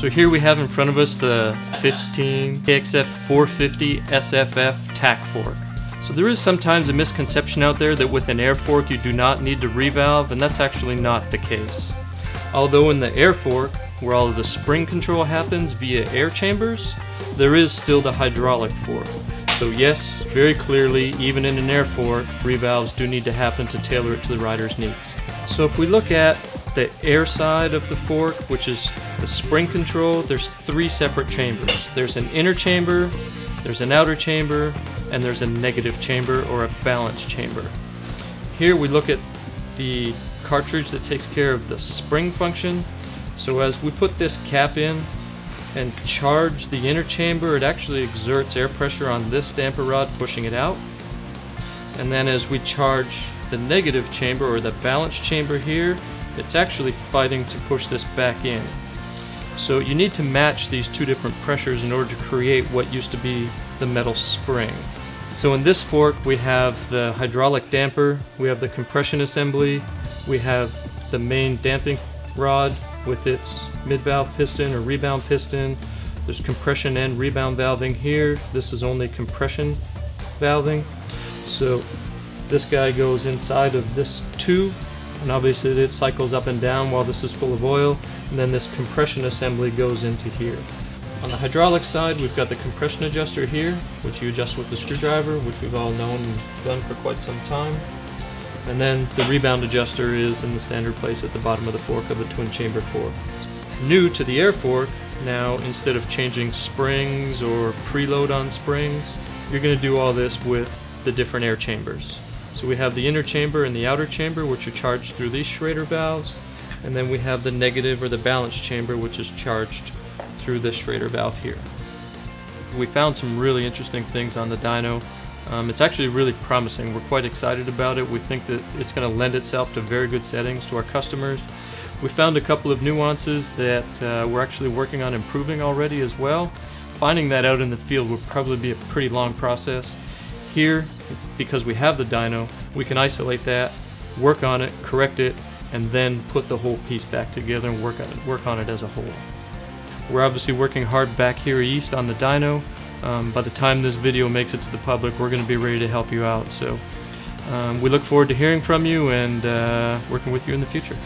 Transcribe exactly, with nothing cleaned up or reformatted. So here we have in front of us the fifteen K X F four fifty S F F TAC fork. So there is sometimes a misconception out there that with an air fork you do not need to revalve, and that's actually not the case. Although in the air fork, where all of the spring control happens via air chambers, there is still the hydraulic fork. So yes, very clearly, even in an air fork, revalves do need to happen to tailor it to the rider's needs. So if we look at the air side of the fork, which is the spring control, there's three separate chambers. There's an inner chamber, there's an outer chamber, and there's a negative chamber or a balance chamber. Here we look at the cartridge that takes care of the spring function. So as we put this cap in and charge the inner chamber, it actually exerts air pressure on this damper rod, pushing it out. And then as we charge the negative chamber or the balance chamber here, it's actually fighting to push this back in. So you need to match these two different pressures in order to create what used to be the metal spring. So in this fork we have the hydraulic damper, we have the compression assembly, we have the main damping rod with its mid-valve piston or rebound piston. There's compression and rebound valving here. This is only compression valving. So this guy goes inside of this tube, and obviously it cycles up and down while this is full of oil, and then this compression assembly goes into here. On the hydraulic side, we've got the compression adjuster here, which you adjust with the screwdriver, which we've all known and done for quite some time. And then the rebound adjuster is in the standard place at the bottom of the fork of a twin chamber fork. New to the air fork, now instead of changing springs or preload on springs, you're going to do all this with the different air chambers. So we have the inner chamber and the outer chamber, which are charged through these Schrader valves, and then we have the negative or the balance chamber, which is charged through this Schrader valve here. We found some really interesting things on the dyno. Um, it's actually really promising. We're quite excited about it. We think that it's going to lend itself to very good settings to our customers. We found a couple of nuances that uh, we're actually working on improving already as well. Finding that out in the field would probably be a pretty long process. Here, because we have the dyno, we can isolate that, work on it, correct it, and then put the whole piece back together and work on it, work on it as a whole. We're obviously working hard back here east on the dyno. Um, by the time this video makes it to the public, we're going to be ready to help you out. So um, we look forward to hearing from you and uh, working with you in the future.